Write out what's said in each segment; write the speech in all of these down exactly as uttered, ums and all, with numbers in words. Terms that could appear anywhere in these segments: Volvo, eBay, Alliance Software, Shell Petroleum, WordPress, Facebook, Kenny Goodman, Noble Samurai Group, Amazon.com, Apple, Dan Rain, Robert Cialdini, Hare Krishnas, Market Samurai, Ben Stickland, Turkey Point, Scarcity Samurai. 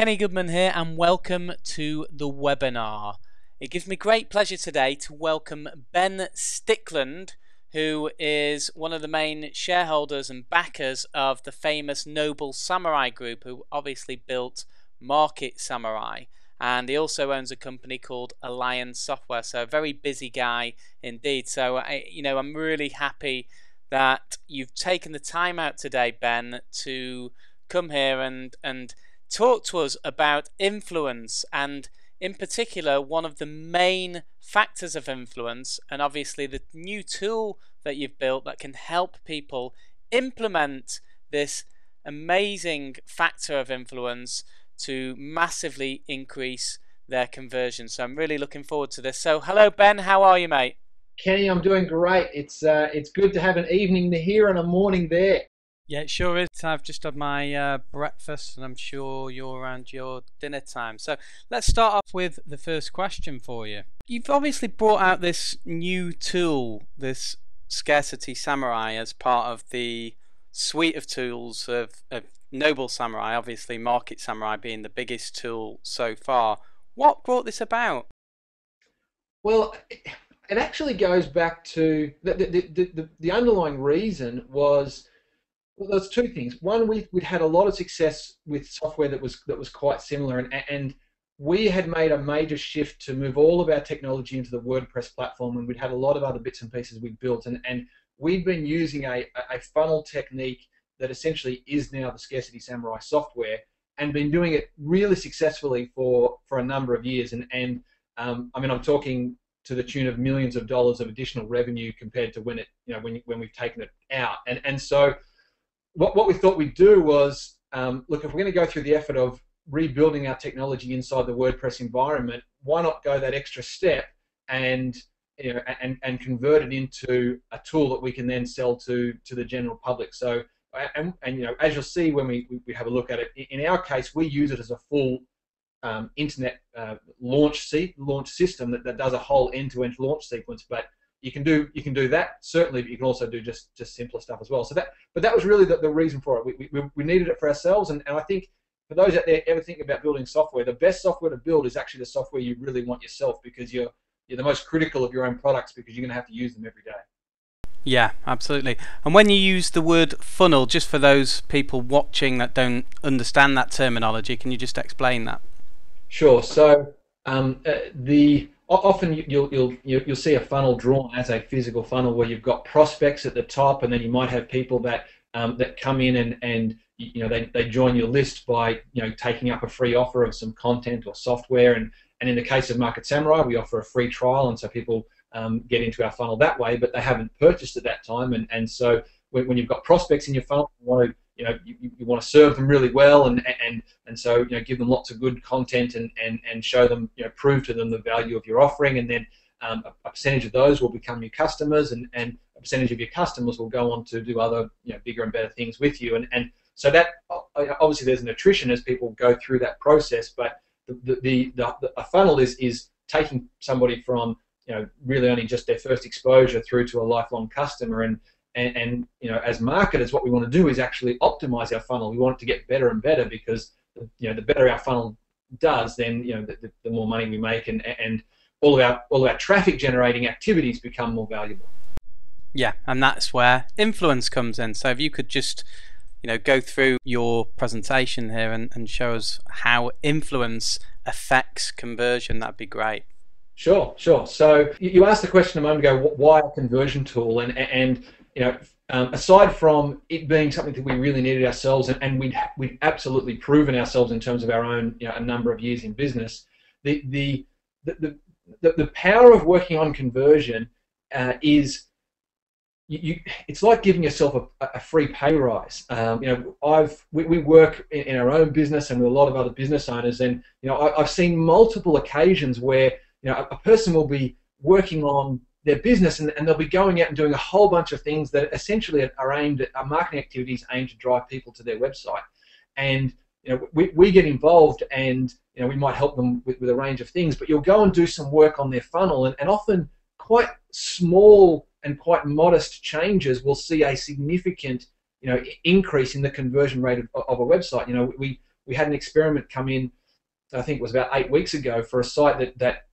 Kenny Goodman here, and welcome to the webinar. It gives me great pleasure today to welcome Ben Stickland, who is one of the main shareholders and backers of the famous Noble Samurai Group, who obviously built Market Samurai. And he also owns a company called Alliance Software, so a very busy guy indeed. So, I, you know, I'm really happy that you've taken the time out today, Ben, to come here and, and talk to us about influence, and in particular one of the main factors of influence, and obviously the new tool that you've built that can help people implement this amazing factor of influence to massively increase their conversion. So I'm really looking forward to this. So hello, Ben, how are you, mate? Kenny, I'm doing great. It's uh, it's good to have an evening here and a morning there. Yeah, it sure is. I've just had my uh, breakfast, and I'm sure you're around your dinner time. So let's start off with the first question for you. You've obviously brought out this new tool, this Scarcity Samurai, as part of the suite of tools of, of Noble Samurai, obviously Market Samurai being the biggest tool so far. What brought this about? Well, it actually goes back to the, the, the, the, the underlying reason was... Well, there's two things. One, we we'd had a lot of success with software that was that was quite similar, and and we had made a major shift to move all of our technology into the WordPress platform, and we'd had a lot of other bits and pieces we'd built, and and we'd been using a a funnel technique that essentially is now the Scarcity Samurai software, and been doing it really successfully for for a number of years, and and um, I mean, I'm talking to the tune of millions of dollars of additional revenue compared to when it you know when when we've taken it out, and and so. What, what we thought we'd do was, um, look, if we're going to go through the effort of rebuilding our technology inside the WordPress environment, why not go that extra step and you know and, and convert it into a tool that we can then sell to to the general public. So, and, and you know, as you'll see when we, we have a look at it, in our case, we use it as a full um, internet uh, launch se launch system that, that does a whole end-to-end launch sequence, but You can do you can do that certainly, but you can also do just just simpler stuff as well. So that but that was really the, the reason for it. We, we we needed it for ourselves, and and I think for those out there ever thinking about building software, the best software to build is actually the software you really want yourself, because you're you're the most critical of your own products, because you're going to have to use them every day. Yeah, absolutely. And when you use the word funnel, just for those people watching that don't understand that terminology, can you just explain that? Sure. So um, uh, the Often you'll, you'll, you'll see a funnel drawn as a physical funnel where you've got prospects at the top, and then you might have people that, um, that come in and, and you know, they, they join your list by you know, taking up a free offer of some content or software. And, and in the case of Market Samurai, we offer a free trial, and so people um, get into our funnel that way, but they haven't purchased at that time. And, and so when, when you've got prospects in your funnel, you want to You know, you, you want to serve them really well, and and and so you know, give them lots of good content, and and and show them, you know, prove to them the value of your offering, and then um, a, a percentage of those will become your customers, and and a percentage of your customers will go on to do other, you know, bigger and better things with you, and and so that obviously there's an attrition as people go through that process, but the the, the, the a funnel is is taking somebody from, you know, really only just their first exposure through to a lifelong customer, and. And, and you know, as marketers, what we want to do is actually optimize our funnel. We want it to get better and better, because you know the better our funnel does, then you know the, the, the more money we make, and and all of our all of our traffic generating activities become more valuable. Yeah, and that's where influence comes in. So if you could just you know go through your presentation here and, and show us how influence affects conversion, that'd be great. Sure, sure. So you asked the question a moment ago, why a conversion tool, and and you know, um, aside from it being something that we really needed ourselves, and, and we'd, we'd absolutely proven ourselves in terms of our own, you know, a number of years in business, the the the the, the power of working on conversion uh, is you, you. It's like giving yourself a, a free pay rise. Um, you know, I've we, we work in, in our own business and with a lot of other business owners, and you know, I, I've seen multiple occasions where you know a, a person will be working on their business, and, and they'll be going out and doing a whole bunch of things that essentially are aimed at, are marketing activities aimed to drive people to their website. And you know, we, we get involved, and you know, we might help them with, with a range of things, but you'll go and do some work on their funnel, and, and often quite small and quite modest changes will see a significant you know, increase in the conversion rate of, of a website. You know, we, we had an experiment come in, I think it was about eight weeks ago, for a site that, that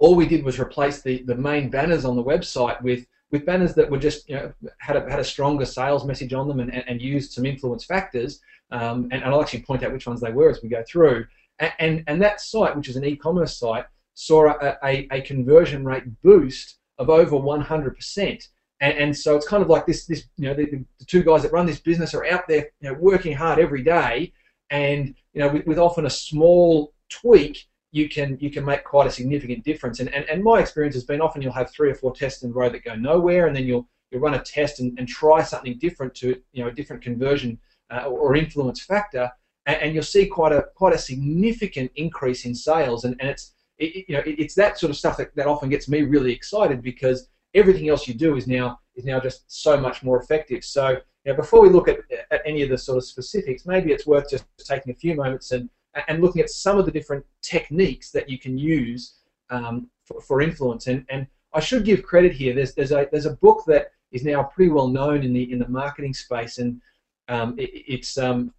all we did was replace the, the main banners on the website with, with banners that were just, you know, had a, had a stronger sales message on them, and, and, and used some influence factors, um, and, and I'll actually point out which ones they were as we go through. And, and, and that site, which is an e-commerce site, saw a, a, a conversion rate boost of over one hundred percent. And, and so it's kind of like this, this you know, the, the two guys that run this business are out there, you know, working hard every day, and, you know, with, with often a small tweak, you can you can make quite a significant difference. And, and, and my experience has been often you'll have three or four tests in a row that go nowhere, and then you'll, you'll run a test and, and try something different to, you know, a different conversion uh, or influence factor, and, and you'll see quite a quite a significant increase in sales. And, and it's It, you know, it, it's that sort of stuff that, that often gets me really excited, because everything else you do is now is now just so much more effective. So, you know, before we look at, at any of the sort of specifics, maybe it's worth just taking a few moments and and looking at some of the different techniques that you can use um, for, for influence. And and I should give credit here. There's there's a there's a book that is now pretty well known in the in the marketing space, and um, it, it's um,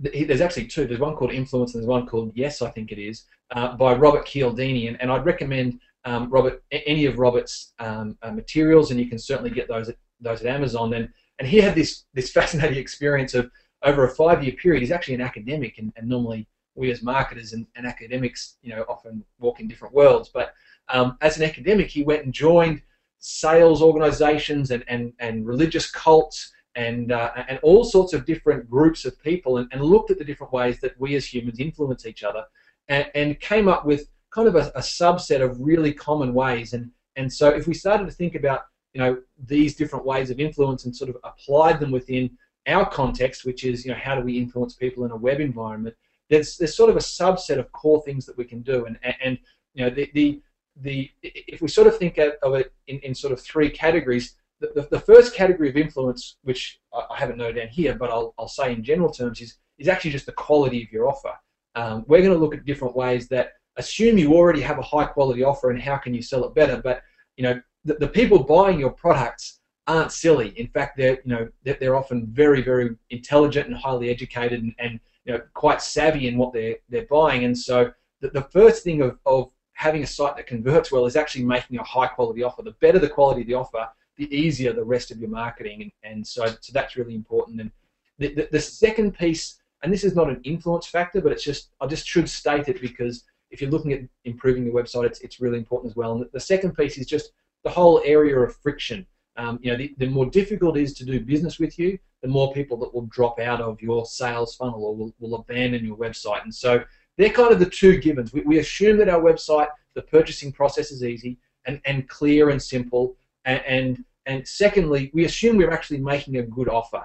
there's actually two. There's one called Influence and there's one called Yes, I think it is, uh, by Robert Cialdini. And, and I'd recommend um, Robert any of Robert's um, uh, materials, and you can certainly get those at, those at Amazon. And, and he had this, this fascinating experience of, over a five-year period, he's actually an academic, and, and normally we as marketers and, and academics, you know, often walk in different worlds. But um, as an academic, he went and joined sales organizations and, and, and religious cults, and uh, and all sorts of different groups of people, and, and looked at the different ways that we as humans influence each other, and, and came up with kind of a, a subset of really common ways. And and so if we started to think about, you know, these different ways of influence and sort of applied them within our context, which is, you know, how do we influence people in a web environment, there's there's sort of a subset of core things that we can do. And and you know, the the, the if we sort of think of it in, in sort of three categories. The, the first category of influence, which I haven't noted down here, but I'll, I'll say in general terms, is, is actually just the quality of your offer. Um, we're going to look at different ways that assume you already have a high-quality offer, and how can you sell it better. But, you know, the, the people buying your products aren't silly. In fact, they're, you know, they're, they're often very, very intelligent and highly educated, and, and, you know, quite savvy in what they're, they're buying. And so the, the first thing of, of having a site that converts well is actually making a high-quality offer. The better the quality of the offer, the easier the rest of your marketing, and, and so, so that's really important. And the, the, the second piece, and this is not an influence factor, but it's just, I just should state it, because if you're looking at improving your website, it's, it's really important as well. And the second piece is just the whole area of friction. Um, you know, the, the more difficult it is to do business with you, the more people that will drop out of your sales funnel, or will, will abandon your website. And so they're kind of the two givens. We, we assume that our website, the purchasing process is easy and, and clear and simple, and, and And secondly, we assume we're actually making a good offer.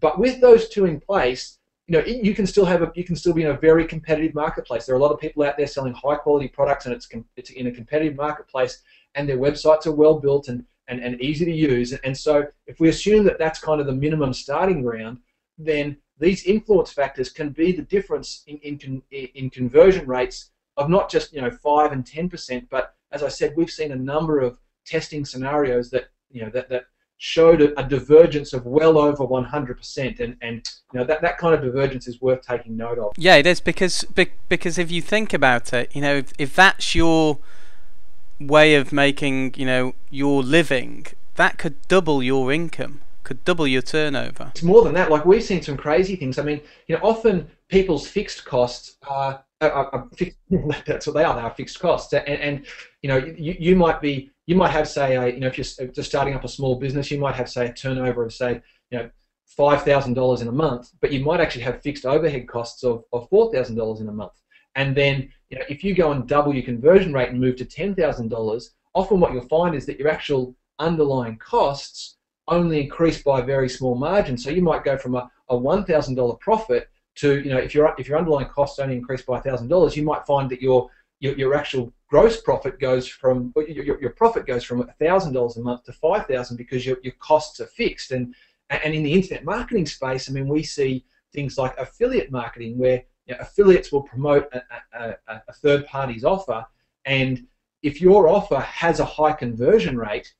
But with those two in place, you know, you can still have a, you can still be in a very competitive marketplace. There are a lot of people out there selling high-quality products, and it's, it's in a competitive marketplace, and their websites are well built and, and, and easy to use. And so if we assume that that's kind of the minimum starting ground, then these influence factors can be the difference in, in, in conversion rates of not just, you know, five and ten percent, but as I said, we've seen a number of testing scenarios that, you know, that, that showed a, a divergence of well over one hundred percent, and, and you know, that, that kind of divergence is worth taking note of. Yeah, it is, because because if you think about it, you know, if, if that's your way of making, you know, your living, that could double your income, could double your turnover. It's more than that. Like, we've seen some crazy things. I mean, you know, often people's fixed costs are, are, are fixed, that's what they are, they are fixed costs. And, and you know, you, you might be, You might have, say, a, you know, if you're just starting up a small business, you might have, say, a turnover of, say, you know, five thousand dollars in a month, but you might actually have fixed overhead costs of, of four thousand dollars in a month. And then, you know, if you go and double your conversion rate and move to ten thousand dollars, often what you'll find is that your actual underlying costs only increase by a very small margin. So you might go from a, a one thousand dollar profit to, you know, if your if your underlying costs only increase by one thousand dollars, you might find that your your, your actual gross profit goes from your, your profit goes from one thousand dollars a month to five thousand dollars, because your, your costs are fixed. And and in the internet marketing space, I mean, we see things like affiliate marketing, where, you know, affiliates will promote a, a, a third party's offer, and if your offer has a high conversion rate,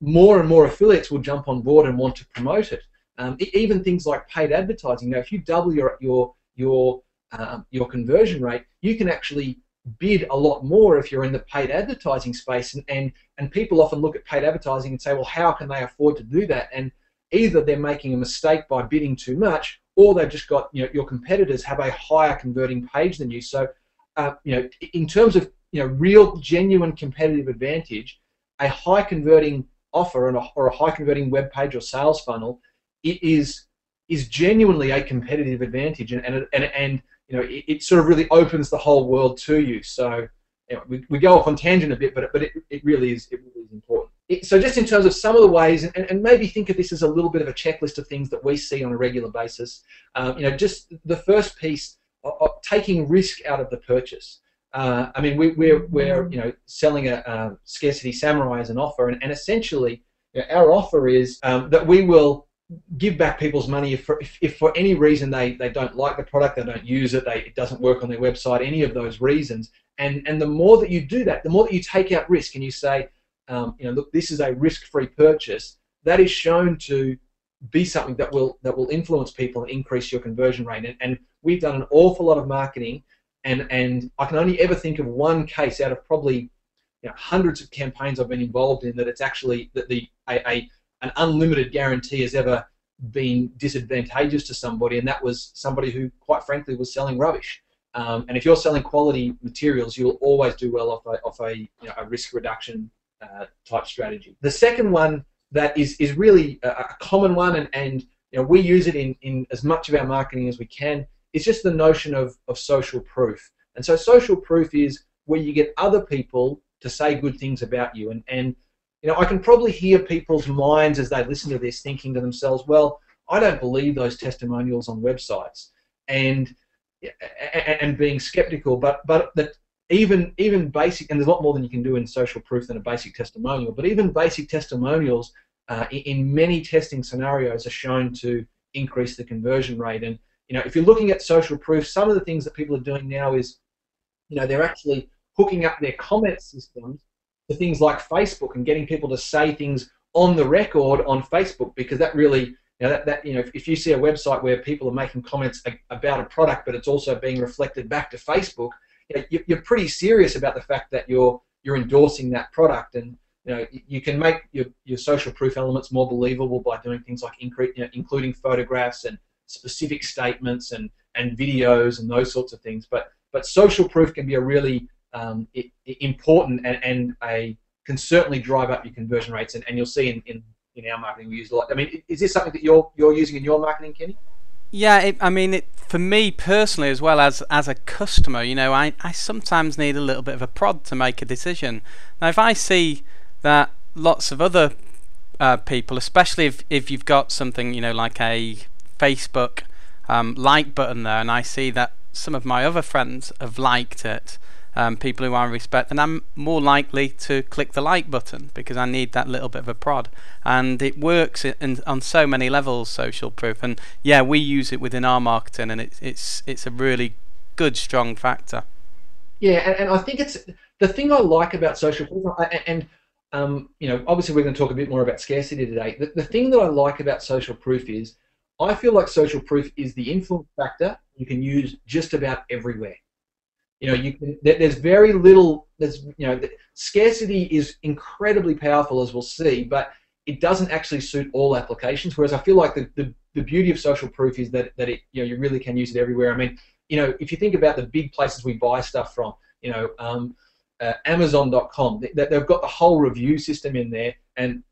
more and more affiliates will jump on board and want to promote it. Um, even things like paid advertising. Now, if you double your your your uh, your conversion rate, you can actually bid a lot more if you're in the paid advertising space. And, and, and people often look at paid advertising and say, well, how can they afford to do that? And either they're making a mistake by bidding too much, or they've just got, you know, your competitors have a higher converting page than you. So, uh, you know, in terms of, you know, real, genuine competitive advantage, a high converting offer and a, or a high converting web page or sales funnel, it is is genuinely a competitive advantage, and and and, and you know, it, it sort of really opens the whole world to you. So, you know, we we go off on tangent a bit, but but it it really is it really is important. It, so just in terms of some of the ways, and, and maybe think of this as a little bit of a checklist of things that we see on a regular basis. Um, you know, just the first piece of, of taking risk out of the purchase. Uh, I mean, we, we're we're you know, selling a um, Scarcity Samurai as an offer, and, and essentially, you know, our offer is um, that we will give back people's money if for, if, if for any reason they they don't like the product, they don't use it, they, it doesn't work on their website, any of those reasons. And and the more that you do that, the more that you take out risk, and you say, um, you know, look, this is a risk-free purchase. That is shown to be something that will that will influence people and increase your conversion rate. And, and we've done an awful lot of marketing. And, and I can only ever think of one case out of probably, you know, hundreds of campaigns I've been involved in that it's actually that the a, a an unlimited guarantee has ever been disadvantageous to somebody, and that was somebody who, quite frankly, was selling rubbish. Um, and if you're selling quality materials, you'll always do well off a, off a, you know, a risk reduction uh, type strategy. The second one that is is really a, a common one, and, and you know, we use it in in as much of our marketing as we can. It's just the notion of, of social proof. And so social proof is where you get other people to say good things about you. And, and you know, I can probably hear people's minds as they listen to this thinking to themselves, well, I don't believe those testimonials on websites, and and being skeptical. But but that even even basic, and there's a lot more than you can do in social proof than a basic testimonial, but even basic testimonials uh, in many testing scenarios are shown to increase the conversion rate. And you know, if you're looking at social proof, some of the things that people are doing now is, you know, they're actually hooking up their comment systems to things like Facebook and getting people to say things on the record on Facebook, because that really, you know, that, that you know, if, if you see a website where people are making comments a, about a product, but it's also being reflected back to Facebook, you know, you, you're pretty serious about the fact that you're you're endorsing that product. And you know, you can make your your social proof elements more believable by doing things like incre- you know, including photographs and specific statements and and videos and those sorts of things, but but social proof can be a really um, it, it important and and a can certainly drive up your conversion rates. And, and you'll see in, in in our marketing we use a lot. I mean, is this something that you're you're using in your marketing, Kenny? Yeah, it, I mean, it, for me personally as well as as a customer, you know, I I sometimes need a little bit of a prod to make a decision. Now, if I see that lots of other uh, people, especially if if you've got something, you know, like a Facebook um, like button there, and I see that some of my other friends have liked it, um, people who I respect, and I'm more likely to click the like button because I need that little bit of a prod. And it works in, in, on so many levels, social proof, and yeah, we use it within our marketing, and it's it's it's a really good, strong factor. Yeah, and, and I think it's the thing I like about social proof, and, and um, you know, obviously we're going to talk a bit more about scarcity today. The, the thing that I like about social proof is, I feel like social proof is the influence factor you can use just about everywhere. You know, you can, there's very little, there's, you know, scarcity is incredibly powerful, as we'll see, but it doesn't actually suit all applications, whereas I feel like the, the, the beauty of social proof is that, that it, you know, you really can use it everywhere. I mean, you know, if you think about the big places we buy stuff from, you know, um, uh, Amazon dot com, they, they've got the whole review system in there, and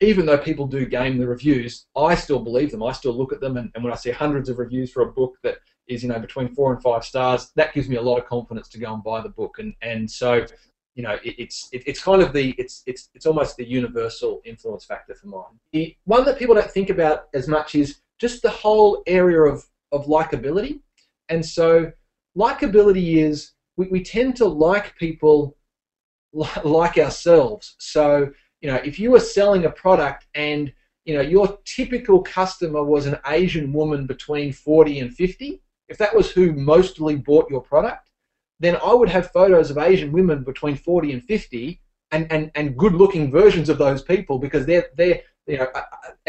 even though people do game the reviews, I still believe them. I still look at them, and, and when I see hundreds of reviews for a book that is, you know, between four and five stars, that gives me a lot of confidence to go and buy the book. And and so, you know, it, it's it, it's kind of the it's it's it's almost the universal influence factor for mine. It, one that people don't think about as much is just the whole area of of likability. And so, likability is we we tend to like people like ourselves. So, you know, if you were selling a product and, you know, your typical customer was an Asian woman between forty and fifty, if that was who mostly bought your product, then I would have photos of Asian women between forty and fifty and, and, and good-looking versions of those people, because they're, they're, you know,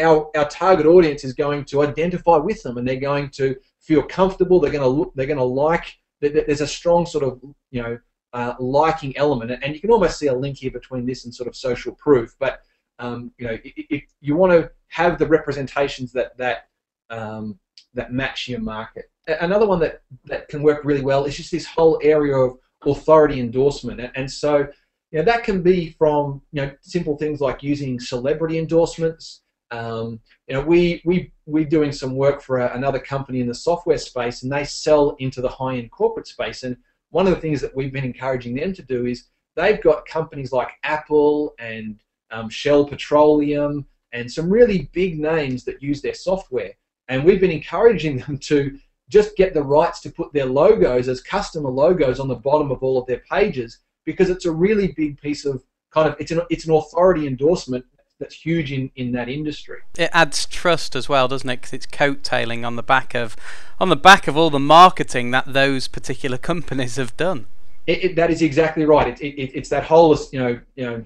our, our target audience is going to identify with them, and they're going to feel comfortable. They're going to look, they're going to like. There's a strong sort of, you know, uh, liking element, and you can almost see a link here between this and sort of social proof. But um, you know, if you want to have the representations that that um, that match your market. Another one that that can work really well is just this whole area of authority endorsement, and so. You know, that can be from, you know, simple things like using celebrity endorsements. Um, you know, we we we're doing some work for a, another company in the software space, and they sell into the high-end corporate space. And one of the things that we've been encouraging them to do is they've got companies like Apple and um, Shell Petroleum and some really big names that use their software. And we've been encouraging them to just get the rights to put their logos as customer logos on the bottom of all of their pages. Because it's a really big piece of kind of it's an it's an authority endorsement that's huge in in that industry. It adds trust as well, doesn't it? Because it's coattailing on the back of on the back of all the marketing that those particular companies have done. It, it, that is exactly right. It, it, it's that whole you know you know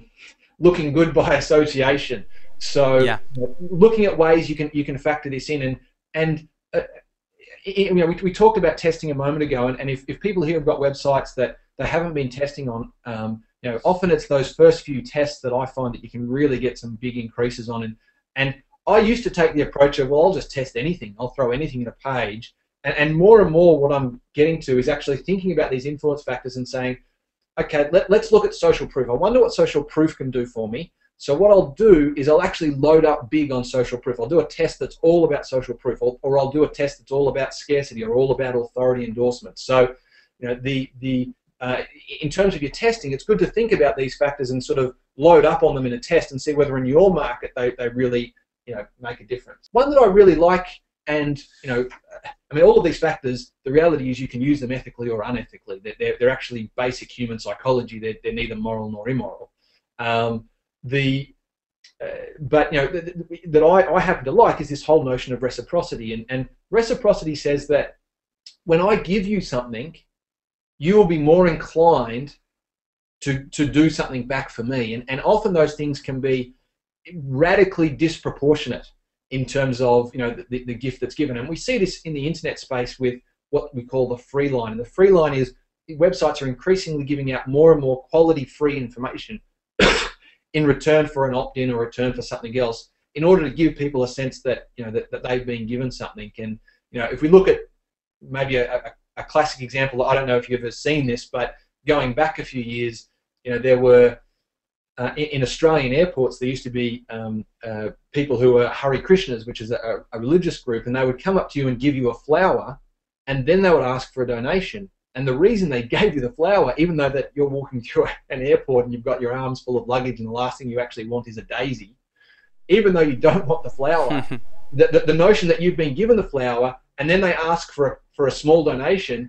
looking good by association. So yeah. Looking at ways you can you can factor this in, and and uh, it, you know we, we talked about testing a moment ago, and, and if if people here have got websites that they haven't been testing on, um, you know, often it's those first few tests that I find that you can really get some big increases on. And, and I used to take the approach of, well, I'll just test anything. I'll throw anything in a page. And, and more and more what I'm getting to is actually thinking about these influence factors and saying, okay, let, let's look at social proof. I wonder what social proof can do for me. So what I'll do is I'll actually load up big on social proof. I'll do a test that's all about social proof, or, or I'll do a test that's all about scarcity or all about authority endorsement. So, you know, the the Uh, in terms of your testing, it's good to think about these factors and sort of load up on them in a test and see whether in your market they, they really, you know, make a difference. One that I really like, and, you know, I mean, all of these factors, the reality is you can use them ethically or unethically. They're, they're actually basic human psychology. They're, they're neither moral nor immoral. Um, the, uh, but, you know, th th that I, I happen to like is this whole notion of reciprocity. And, and reciprocity says that when I give you something, you will be more inclined to to do something back for me, and and often those things can be radically disproportionate in terms of you know the, the gift that's given. And we see this in the internet space with what we call the free line. And the free line is websites are increasingly giving out more and more quality free information in return for an opt-in or return for something else, in order to give people a sense that you know that, that they've been given something. And you know if we look at maybe a, a A classic example, I don't know if you've ever seen this, but going back a few years, you know, there were, uh, in, in Australian airports, there used to be um, uh, people who were Hare Krishnas, which is a, a religious group, and they would come up to you and give you a flower, and then they would ask for a donation. And the reason they gave you the flower, even though that you're walking through an airport and you've got your arms full of luggage and the last thing you actually want is a daisy, even though you don't want the flower, the, the, the notion that you've been given the flower, and then they ask for a for a small donation,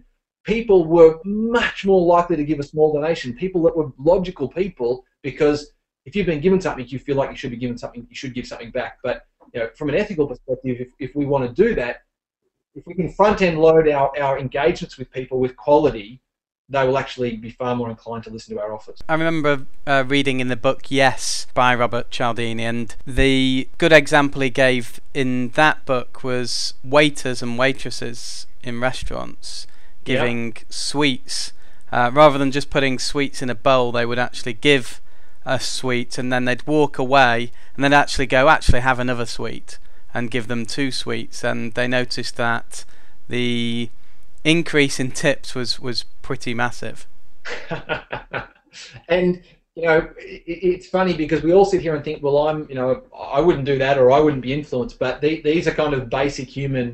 people were much more likely to give a small donation, people that were logical people, because if you've been given something, you feel like you should be given something, you should give something back. But you know, from an ethical perspective, if, if we want to do that, if we can front-end load our, our engagements with people with quality, they will actually be far more inclined to listen to our offers. I remember uh, reading in the book Yes by Robert Cialdini, and the good example he gave in that book was waiters and waitresses in restaurants giving yeah. sweets. Uh, rather than just putting sweets in a bowl, they would actually give a sweet, and then they'd walk away and then actually go, actually have another sweet, and give them two sweets. And they noticed that the increase in tips was was pretty massive. And you know it, it's funny because we all sit here and think, well, I'm you know I wouldn't do that, or I wouldn't be influenced, but they, these are kind of basic human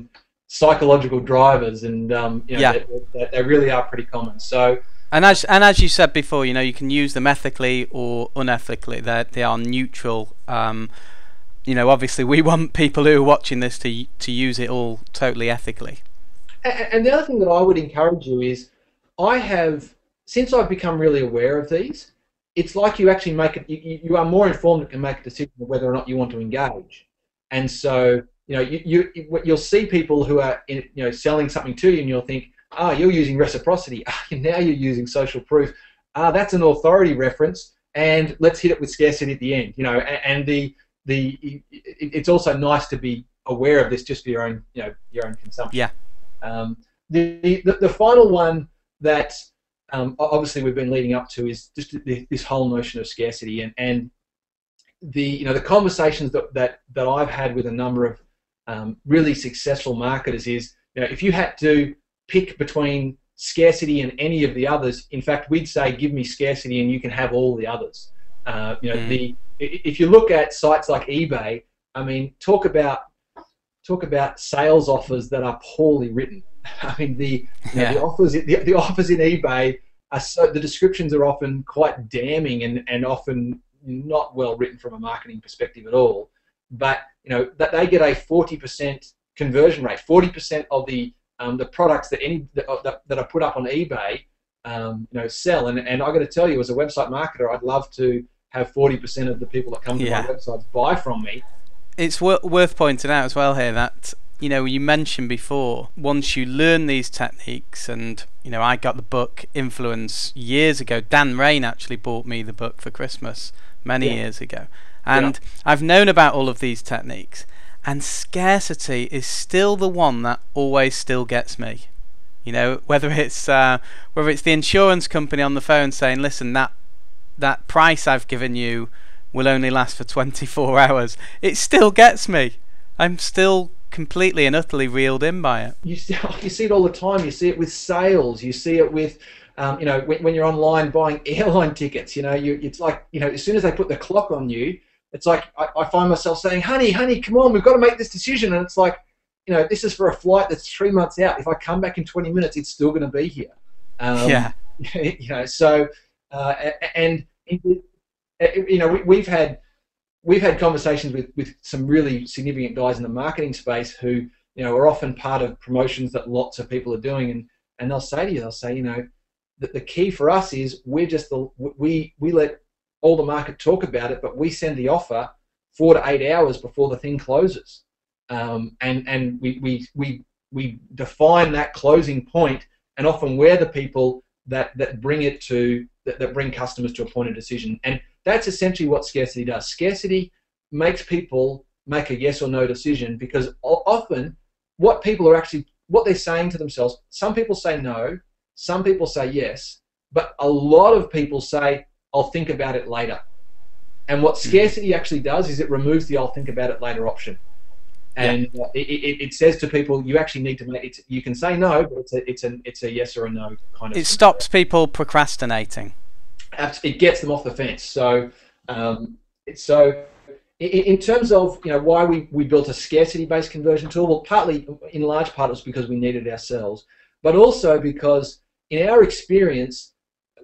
psychological drivers, and um, you know, yeah. they, they, they really are pretty common. So and as and as you said before, you know you can use them ethically or unethically. They they are neutral. Um, you know, obviously we want people who are watching this to to use it all totally ethically. And the other thing that I would encourage you is, I have, since I've become really aware of these, it's like you actually make it, you, you are more informed and can make a decision of whether or not you want to engage. And so, you know, you, you, you'll see people who are, in, you know, selling something to you, and you'll think, ah, you're using reciprocity, ah, now you're using social proof, ah, that's an authority reference, and let's hit it with scarcity at the end, you know, and the, the, it's also nice to be aware of this just for your own, you know, your own consumption. Yeah. Um, the, the, the final one that um, obviously we've been leading up to is just the, this whole notion of scarcity, and, and the, you know, the conversations that, that, that I've had with a number of um, really successful marketers is, you know, if you had to pick between scarcity and any of the others, in fact, we'd say give me scarcity and you can have all the others. Uh, you know, mm. the if you look at sites like eBay, I mean, talk about talk about sales offers that are poorly written. I mean, the yeah. you know, the offers the, the offers in eBay are so, the descriptions are often quite damning and and often not well written from a marketing perspective at all. But you know that they get a forty percent conversion rate. forty percent of the um, the products that any that, that are put up on eBay, um, you know, sell. And and I got to tell you, as a website marketer, I'd love to have forty percent of the people that come to yeah. my websites buy from me. It's wor worth pointing out as well here that, you know, you mentioned before, once you learn these techniques, and, you know, I got the book Influence years ago. Dan Rain actually bought me the book for Christmas many yeah. years ago. And yeah. I've known about all of these techniques, and scarcity is still the one that always still gets me. You know, whether it's uh, whether it's the insurance company on the phone saying, listen, that that price I've given you will only last for twenty-four hours. It still gets me. I'm still completely and utterly reeled in by it. You see, you see it all the time. You see it with sales. You see it with, um, you know, when, when you're online buying airline tickets. You know, you, it's like, you know, as soon as they put the clock on you, it's like I, I find myself saying, honey, honey, come on, we've got to make this decision. And it's like, you know, this is for a flight that's three months out. If I come back in twenty minutes, it's still going to be here. Um, yeah. You know, so, uh, and, and you know, we've had we've had conversations with with some really significant guys in the marketing space who, you know, are often part of promotions that lots of people are doing, and and they'll say to you, they'll say, you know, that the key for us is we're just the we we let all the market talk about it, but we send the offer four to eight hours before the thing closes, um, and and we we we we define that closing point, and often we're the people that that bring it to that, that bring customers to a point of decision. And that's essentially what scarcity does. Scarcity makes people make a yes or no decision, because often what people are actually, what they're saying to themselves, some people say no, some people say yes, but a lot of people say, I'll think about it later. And what scarcity actually does is it removes the I'll think about it later option. And yeah. it, it, it says to people, you actually need to make it, you can say no, but it's a, it's a, it's a yes or a no kind of. It stops people procrastinating. It gets them off the fence. So, um, so in terms of, you know, why we, we built a scarcity-based conversion tool, well, partly, in large part, it was because we needed it ourselves, but also because in our experience,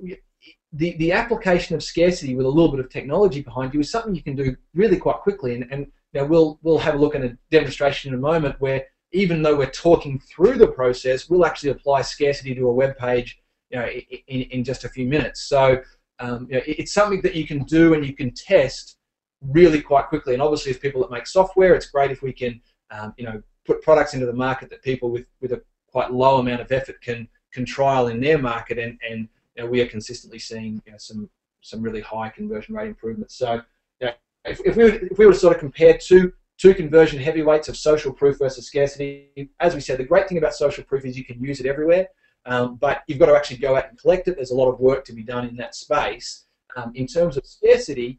the the application of scarcity with a little bit of technology behind you is something you can do really quite quickly. And, and you know, we'll we'll have a look at a demonstration in a moment where, even though we're talking through the process, we'll actually apply scarcity to a web page, you know, in, in just a few minutes. So um, you know, it's something that you can do and you can test really quite quickly. And obviously, as people that make software, it's great if we can, um, you know, put products into the market that people with with a quite low amount of effort can can trial in their market. And and you know, we are consistently seeing, you know, some some really high conversion rate improvements. So you know, if, if we were, if we were to sort of compare two two conversion heavyweights of social proof versus scarcity, as we said, the great thing about social proof is you can use it everywhere. Um, but you've got to actually go out and collect it. There's a lot of work to be done in that space. Um, in terms of scarcity,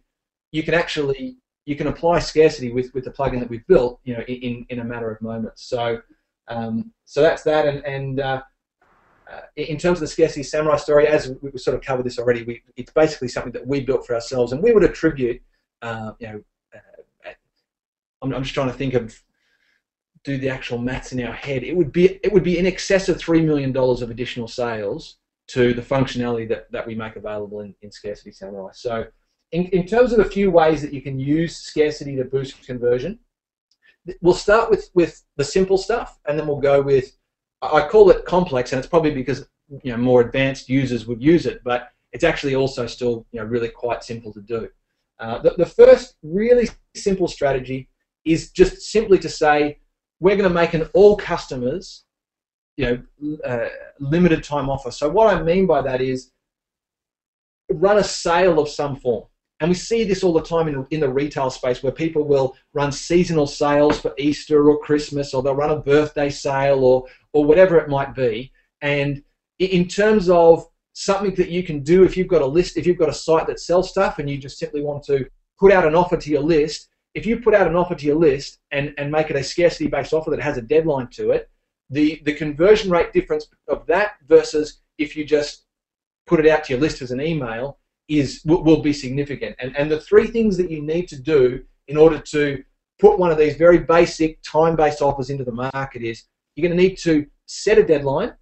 you can actually you can apply scarcity with with the plugin that we've built, you know, in in a matter of moments. So um, so that's that. And and uh, uh, in terms of the Scarcity Samurai story, as we've sort of covered this already, we, it's basically something that we built for ourselves, and we would attribute, uh, you know, uh, I'm, I'm just trying to think of. Do the actual maths in our head, it would be it would be in excess of three million dollars of additional sales to the functionality that, that we make available in, in Scarcity Samurai. So in, in terms of a few ways that you can use scarcity to boost conversion, we'll start with, with the simple stuff, and then we'll go with, I call it complex, and it's probably because, you know, more advanced users would use it, but it's actually also still, you know, really quite simple to do. Uh, the, the first really simple strategy is just simply to say, we're going to make an all customers, you know, uh, limited time offer. So what I mean by that is run a sale of some form. And we see this all the time in, in the retail space, where people will run seasonal sales for Easter or Christmas, or they'll run a birthday sale, or, or whatever it might be. And in terms of something that you can do, if you've got a list, if you've got a site that sells stuff and you just simply want to put out an offer to your list, if you put out an offer to your list and, and make it a scarcity-based offer that has a deadline to it, the, the conversion rate difference of that versus if you just put it out to your list as an email is will be significant. And, and the three things that you need to do in order to put one of these very basic time-based offers into the market is you're going to need to set a deadline,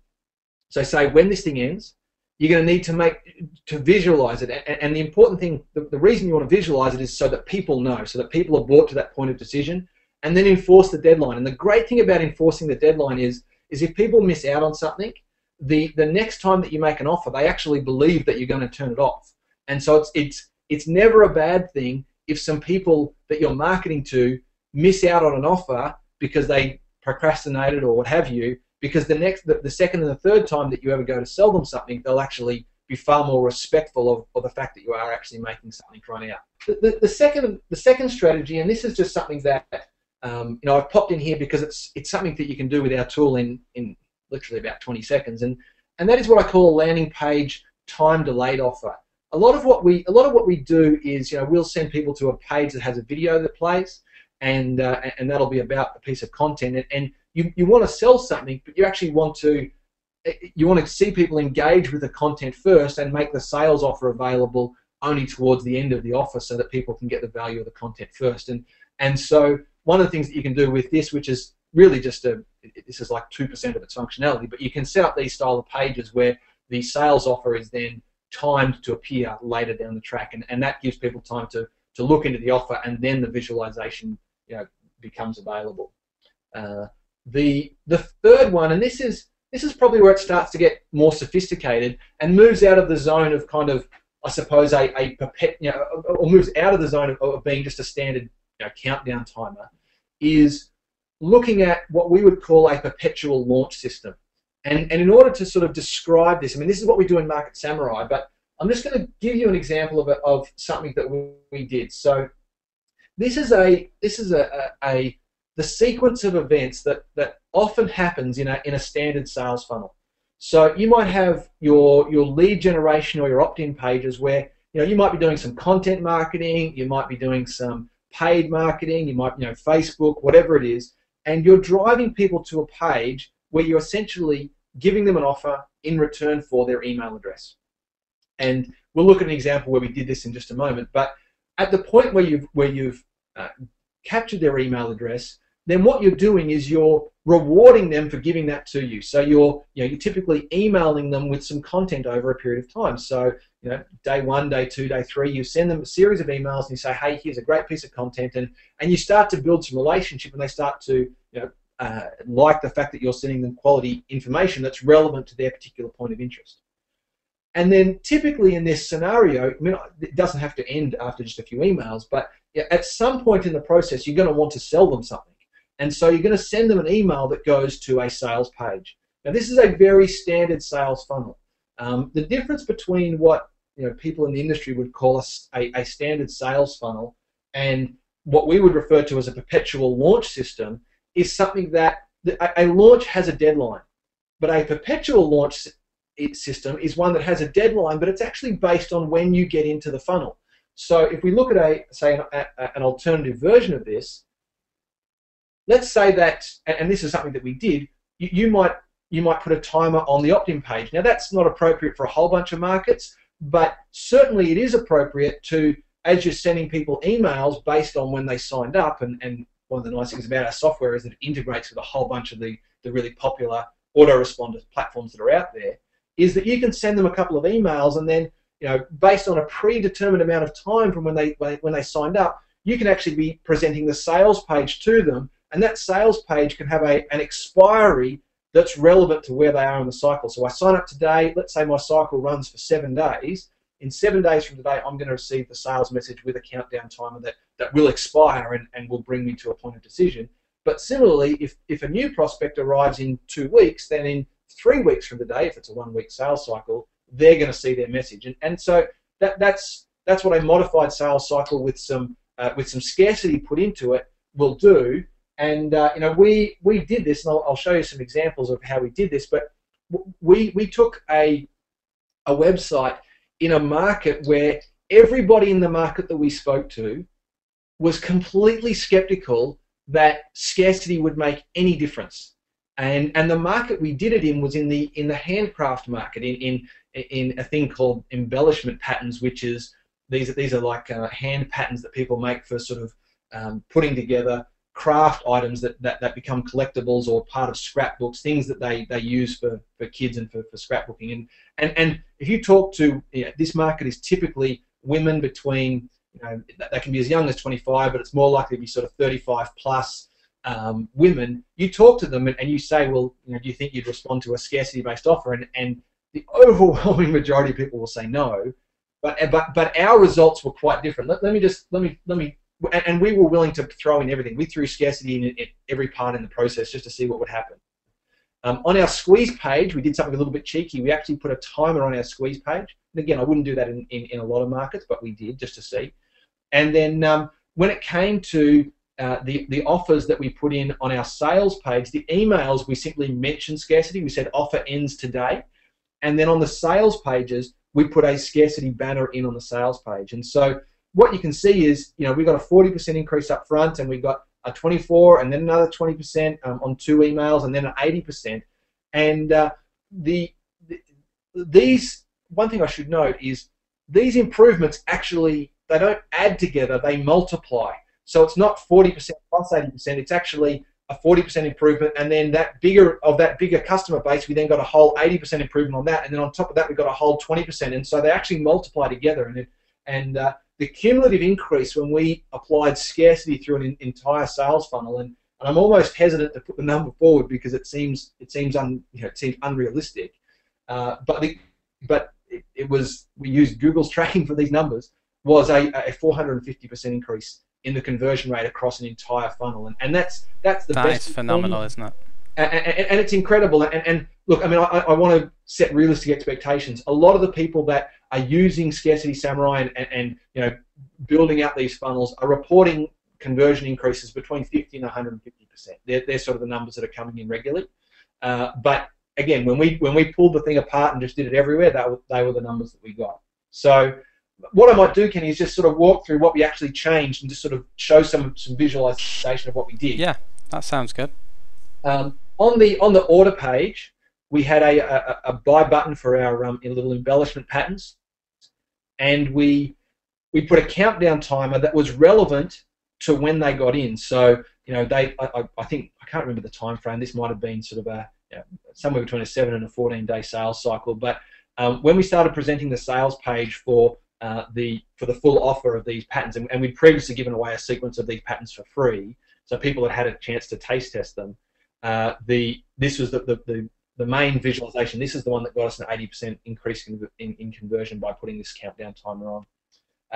so say when this thing ends. You're going to need to make to visualize it, and, and the important thing, the, the reason you want to visualize it is so that people know, so that people are brought to that point of decision, and then enforce the deadline. And the great thing about enforcing the deadline is, is if people miss out on something, the the next time that you make an offer, they actually believe that you're going to turn it off. And so it's it's it's never a bad thing if some people that you're marketing to miss out on an offer because they procrastinated or what have you. Because the next, the, the second and the third time that you ever go to sell them something, they'll actually be far more respectful of, of the fact that you are actually making something right out. The, the, the second, the second strategy, and this is just something that um, you know I've popped in here because it's it's something that you can do with our tool in in literally about twenty seconds, and and that is what I call a landing page time delayed offer. A lot of what we a lot of what we do is you know we'll send people to a page that has a video that plays, and uh, and that'll be about a piece of content, and, and You, you want to sell something, but you actually want to you want to see people engage with the content first and make the sales offer available only towards the end of the offer so that people can get the value of the content first. And and so one of the things that you can do with this, which is really just a this is like two percent of its functionality, but you can set up these style of pages where the sales offer is then timed to appear later down the track, and, and that gives people time to to look into the offer, and then the visualization you know becomes available. Uh, The the third one, and this is this is probably where it starts to get more sophisticated and moves out of the zone of kind of I suppose a a perpet, you know, or moves out of the zone of, of being just a standard you know, countdown timer, is looking at what we would call a perpetual launch system. And and in order to sort of describe this, I mean this is what we do in Market Samurai, but I'm just going to give you an example of a, of something that we, we did. So this is a this is a a, a the sequence of events that, that often happens in a, in a standard sales funnel. So you might have your, your lead generation or your opt-in pages where you know you might be doing some content marketing, you might be doing some paid marketing, you might you know Facebook, whatever it is, and you're driving people to a page where you're essentially giving them an offer in return for their email address. And we'll look at an example where we did this in just a moment. But at the point where you've where you've uh, captured their email address, then what you're doing is you're rewarding them for giving that to you. So you're, you know, you're typically emailing them with some content over a period of time. So, you know, day one, day two, day three, you send them a series of emails and you say, hey, here's a great piece of content, and, and you start to build some relationship, and they start to, you know, uh, like the fact that you're sending them quality information that's relevant to their particular point of interest. And then typically in this scenario, I mean, it doesn't have to end after just a few emails, but at some point in the process, you're going to want to sell them something. And so you're going to send them an email that goes to a sales page. Now, this is a very standard sales funnel. Um, the difference between what you know people in the industry would call a, a standard sales funnel and what we would refer to as a perpetual launch system is something that a launch has a deadline, but a perpetual launch system is one that has a deadline, but it's actually based on when you get into the funnel. So if we look at a say an, a, an alternative version of this, let's say that, and this is something that we did, you, you might you might put a timer on the opt-in page. Now that's not appropriate for a whole bunch of markets, but certainly it is appropriate to, as you're sending people emails based on when they signed up, and, and one of the nice things about our software is that it integrates with a whole bunch of the, the really popular autoresponder platforms that are out there, is that you can send them a couple of emails, and then you know, based on a predetermined amount of time from when they when they signed up, you can actually be presenting the sales page to them, and that sales page can have a, an expiry that's relevant to where they are in the cycle. So I sign up today, let's say my cycle runs for seven days. In seven days from today, I'm going to receive the sales message with a countdown timer that, that will expire and, and will bring me to a point of decision. But similarly, if, if a new prospect arrives in two weeks, then in three weeks from today, if it's a one-week sales cycle, they're going to see their message. And, and so that, that's that's what a modified sales cycle with some uh, with some scarcity put into it will do. And uh, you know, we we did this, and I'll, I'll show you some examples of how we did this. But we we took a a website in a market where everybody in the market that we spoke to was completely skeptical that scarcity would make any difference. And and the market we did it in was in the in the handcraft market, in in in a thing called embellishment patterns, which is these these are like uh, hand patterns that people make for sort of um, putting together craft items that, that that become collectibles or part of scrapbooks, things that they they use for for kids and for, for scrapbooking. And and and if you talk to, you know, this market is typically women between, you know, that can be as young as twenty-five, but it's more likely to be sort of thirty-five plus. Um, women, you talk to them and, and you say, well, you know, do you think you'd respond to a scarcity-based offer? And, and the overwhelming majority of people will say no. But but but our results were quite different. Let, let me just let me let me and, and we were willing to throw in everything. We threw scarcity in, in every part in the process just to see what would happen. Um, on our squeeze page, we did something a little bit cheeky. We actually put a timer on our squeeze page. And again, I wouldn't do that in, in in a lot of markets, but we did just to see. And then um, when it came to Uh, the, the offers that we put in on our sales page, the emails, we simply mentioned scarcity. We said offer ends today. And then on the sales pages, we put a scarcity banner in on the sales page. And so what you can see is, you know, we got a forty percent increase up front, and we got a twenty-four and then another twenty percent um, on two emails, and then an eighty percent. And uh, the, the these, one thing I should note is these improvements actually, they don't add together, they multiply. So it's not forty percent plus eighty percent, it's actually a forty percent improvement, and then that bigger of that bigger customer base, we then got a whole eighty percent improvement on that, and then on top of that we got a whole twenty percent, and so they actually multiply together. And, and uh, the cumulative increase when we applied scarcity through an in, entire sales funnel, and, and I'm almost hesitant to put the number forward because it seems it seems un, you know, it seems unrealistic, uh, but the, but it, it was, we used Google's tracking for these numbers, was a, a four hundred fifty percent increase in the conversion rate across an entire funnel, and and that's that's the that best. That is phenomenal, thing. Isn't it? And, and, and it's incredible. And, and look, I mean, I, I want to set realistic expectations. A lot of the people that are using Scarcity Samurai and, and, and you know, building out these funnels are reporting conversion increases between fifty and one hundred fifty percent. They're they're sort of the numbers that are coming in regularly. Uh, but again, when we when we pulled the thing apart and just did it everywhere, that they were the numbers that we got. So what I might do, Kenny, is just sort of walk through what we actually changed and just sort of show some some visualization of what we did. Yeah, that sounds good. Um, on the on the order page, we had a a, a buy button for our um, little embellishment patterns, and we we put a countdown timer that was relevant to when they got in. So you know, they I, I think I can't remember the time frame. This might have been sort of a, you know, somewhere between a seven and a fourteen day sales cycle. But um, when we started presenting the sales page for Uh, the for the full offer of these patterns, and, and we'd previously given away a sequence of these patterns for free, so people had had a chance to taste test them. Uh, the this was the, the the the main visualization. This is the one that got us an eighty percent increase in, in in conversion by putting this countdown timer on.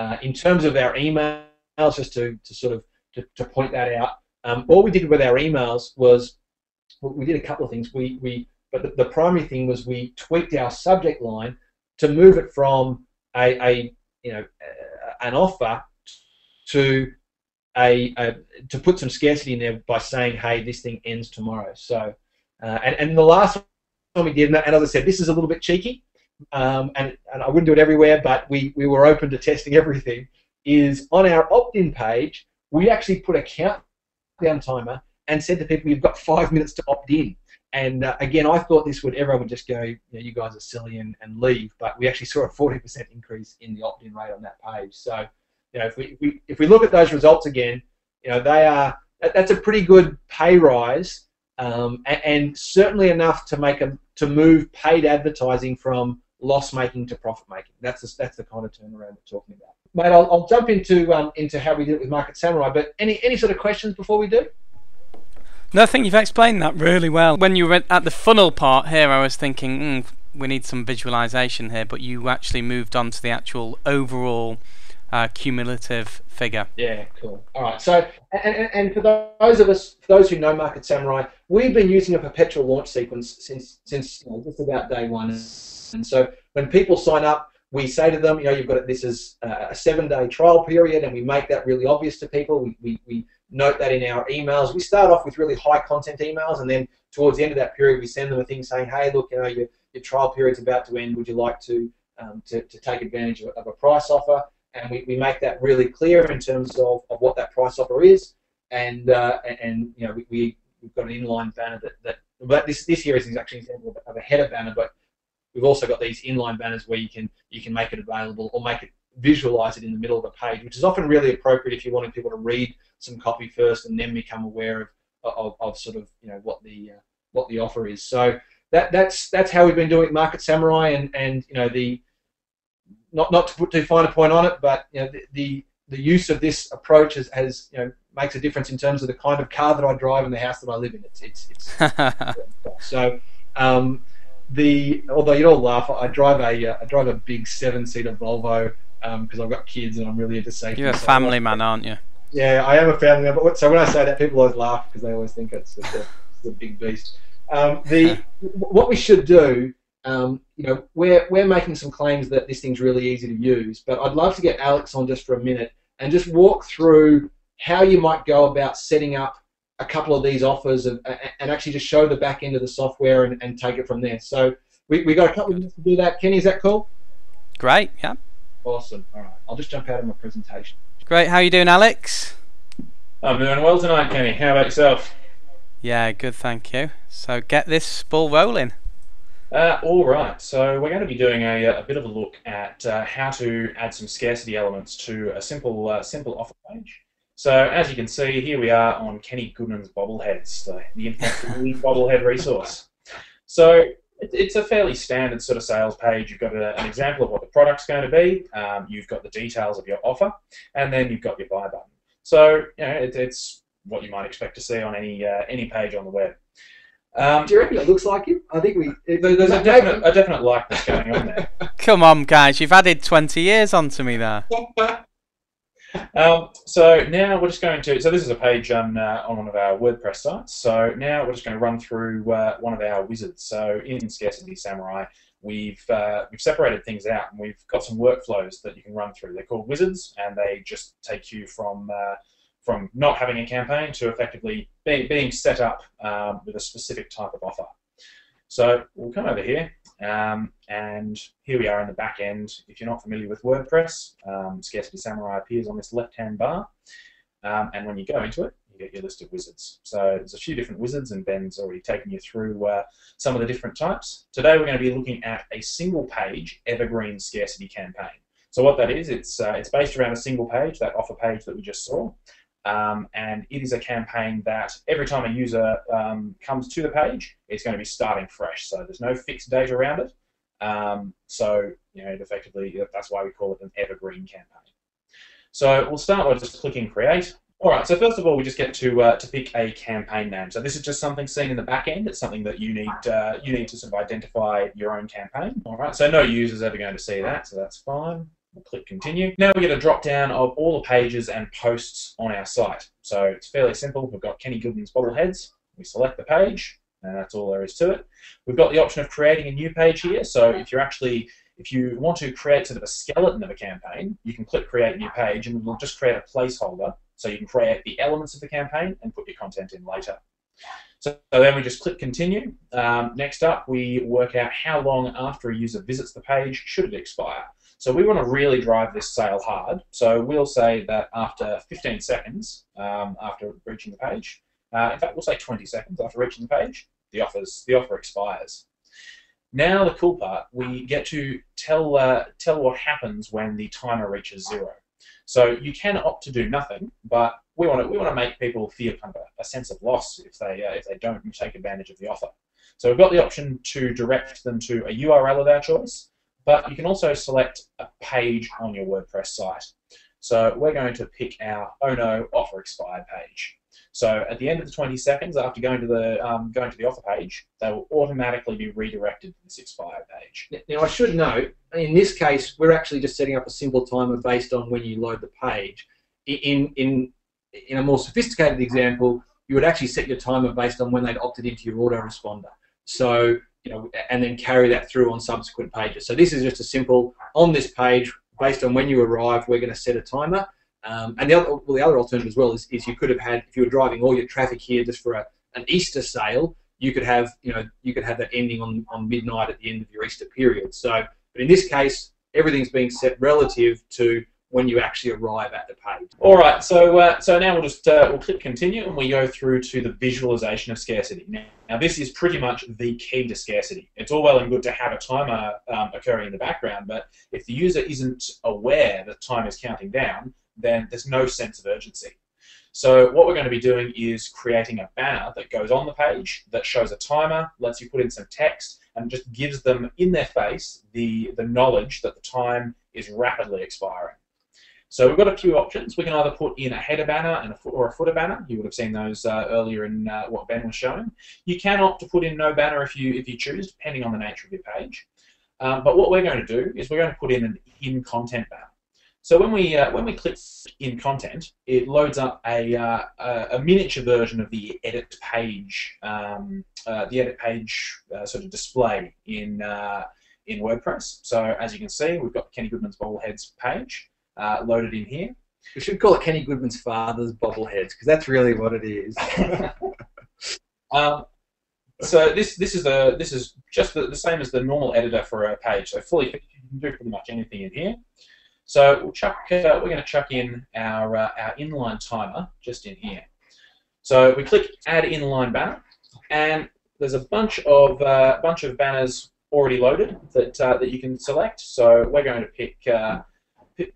Uh, in terms of our emails, just to to sort of to, to point that out, um, all we did with our emails was, well, we did a couple of things. We we but the, the primary thing was we tweaked our subject line to move it from A, a you know uh, an offer to a, a to put some scarcity in there by saying, hey, this thing ends tomorrow. So uh, and and the last one we did, and as I said, this is a little bit cheeky, um, and and I wouldn't do it everywhere, but we we were open to testing everything. Is on our opt-in page, we actually put a countdown timer and said to people, you've got five minutes to opt in. And uh, again, I thought this would, everyone would just go, you know, you guys are silly and, and leave, but we actually saw a forty percent increase in the opt-in rate on that page. So, you know, if we, we if we look at those results again, you know, they are, that, that's a pretty good pay rise, um, and, and certainly enough to make a, to move paid advertising from loss-making to profit-making. That's the, that's the kind of turnaround we're talking about. Mate, I'll, I'll jump into um, into how we did it with Market Samurai, but any any sort of questions before we do? No, I think you've explained that really well. When you were at the funnel part here, I was thinking, mm, we need some visualization here, but you actually moved on to the actual overall uh, cumulative figure. Yeah, cool. All right. So, and, and for those of us, for those who know Market Samurai, we've been using a perpetual launch sequence since since you know, just about day one. And so, when people sign up, we say to them, you know, you've got this is a seven-day trial period, and we make that really obvious to people. We, we, we note that in our emails. We start off with really high-content emails, and then towards the end of that period, we send them a thing saying, hey, look, you know, your, your trial period's about to end. Would you like to um, to, to take advantage of, of a price offer? And we, we make that really clear in terms of, of what that price offer is, and uh, and you know, we, we we've got an inline banner that that but this this here is actually an example of a header banner, but we've also got these inline banners where you can you can make it available or make it visualize it in the middle of a page, which is often really appropriate if you're wanting people to read some copy first and then become aware of of, of sort of you know what the uh, what the offer is. So that that's that's how we've been doing Market Samurai, and and you know the not not to put too fine a point on it, but you know the the, the use of this approach has, has you know makes a difference in terms of the kind of car that I drive and the house that I live in. It's it's, it's so. Um, The although you'd all laugh, I drive a uh, I drive a big seven-seater Volvo because um, I've got kids and I'm really into safety. You're a family man, aren't you? Yeah, I am a family man. But so when I say that, people always laugh because they always think it's, it's, a, it's a big beast. Um, the what we should do, um, you know, we're we're making some claims that this thing's really easy to use, but I'd love to get Alex on just for a minute and just walk through how you might go about setting up a couple of these offers and, and actually just show the back end of the software and, and take it from there. So we, we got a couple of minutes to do that. Kenny, is that cool? Great, yeah. Awesome. All right, I'll just jump out of my presentation. Great. How are you doing, Alex? I'm doing well tonight, Kenny. How about yourself? Yeah, good, thank you. So get this ball rolling. Uh, all right, so we're going to be doing a, a bit of a look at uh, how to add some scarcity elements to a simple, uh, simple offer page. So, as you can see, here we are on Kenny Goodman's bobbleheads, the, the bobblehead resource. So, it, it's a fairly standard sort of sales page. You've got a, an example of what the product's going to be, um, you've got the details of your offer, and then you've got your buy button. So, you know, it, it's what you might expect to see on any uh, any page on the web. Um, Do you reckon it looks like him? I think we... It, there's no, a definite, a definite likeness going on there. Come on, guys, you've added twenty years onto me there. Um, so now we're just going to, so this is a page on, uh, on one of our WordPress sites, so now we're just going to run through uh, one of our wizards. So in Scarcity Samurai, we've, uh, we've separated things out, and we've got some workflows that you can run through. They're called wizards, and they just take you from, uh, from not having a campaign to effectively be, being set up um, with a specific type of offer. So we'll come over here. Um, and here we are in the back end. If you're not familiar with WordPress, um, Scarcity Samurai appears on this left-hand bar, um, and when you go into it, you get your list of wizards. So there's a few different wizards, and Ben's already taken you through uh, some of the different types. Today we're going to be looking at a single-page evergreen scarcity campaign. So what that is, it's, uh, it's based around a single page, that offer page that we just saw, um, and it is a campaign that every time a user um, comes to the page, it's going to be starting fresh. So there's no fixed date around it. Um, so, you know, it effectively, that's why we call it an evergreen campaign. So we'll start by just clicking Create. All right, so first of all, we just get to, uh, to pick a campaign name. So this is just something seen in the back end. It's something that you need, uh, you need to sort of identify your own campaign. All right, so no user's ever going to see that, so that's fine. We'll click Continue. Now we get a drop-down of all the pages and posts on our site. So it's fairly simple. We've got Kenny Goodman's bobbleheads. We select the page, and that's all there is to it. We've got the option of creating a new page here. So if you're actually, if you want to create sort of a skeleton of a campaign, you can click Create New Page, and we'll just create a placeholder so you can create the elements of the campaign and put your content in later. So, so then we just click Continue. Um, next up, we work out how long after a user visits the page should it expire. So we want to really drive this sale hard. So we'll say that after fifteen seconds, um, after reaching the page, uh, in fact, we'll say twenty seconds after reaching the page, the offers, the offer expires. Now the cool part, we get to tell uh, tell what happens when the timer reaches zero. So you can opt to do nothing, but we want to we want to make people feel kind of a, a sense of loss if they uh, if they don't take advantage of the offer. So we've got the option to direct them to a U R L of our choice. But you can also select a page on your WordPress site. So we're going to pick our Oh No Offer Expired page. So at the end of the twenty seconds, after going to the um, going to the offer page, they will automatically be redirected to this expired page. Now I should note, in this case, we're actually just setting up a simple timer based on when you load the page. In in in a more sophisticated example, you would actually set your timer based on when they'd opted into your autoresponder. So you know, and then carry that through on subsequent pages. So this is just a simple, on this page, based on when you arrive, we're going to set a timer. Um, and the other, well, the other alternative as well is, is you could have had, if you were driving all your traffic here just for a, an Easter sale, you could have, you know, you could have that ending on, on midnight at the end of your Easter period. So, but in this case, everything's being set relative to when you actually arrive at the page. All right, so uh, so now we'll just uh, we'll click continue and we go through to the visualization of scarcity. Now, now this is pretty much the key to scarcity. It's all well and good to have a timer um, occurring in the background, but if the user isn't aware that time is counting down, then there's no sense of urgency. So what we're going to be doing is creating a banner that goes on the page that shows a timer, lets you put in some text, and just gives them in their face the the knowledge that the time is rapidly expiring. So we've got a few options. We can either put in a header banner and a foot or a footer banner. You would have seen those uh, earlier in uh, what Ben was showing. You can opt to put in no banner if you if you choose, depending on the nature of your page. Um, but what we're going to do is we're going to put in an in content banner. So when we uh, when we click in content, it loads up a uh, a miniature version of the edit page um, uh, the edit page uh, sort of display in uh, in WordPress. So as you can see, we've got Kenny Goodman's bobbleheads page. Uh, loaded in here. We should call it Kenny Goodman's father's bobbleheads, because that's really what it is. um, so this this is a this is just the, the same as the normal editor for a page. So fully, you can do pretty much anything in here. So we'll chuck uh, we're going to chuck in our uh, our inline timer just in here. So we click Add Inline Banner, and there's a bunch of uh, bunch of banners already loaded that uh, that you can select. So we're going to pick. Uh,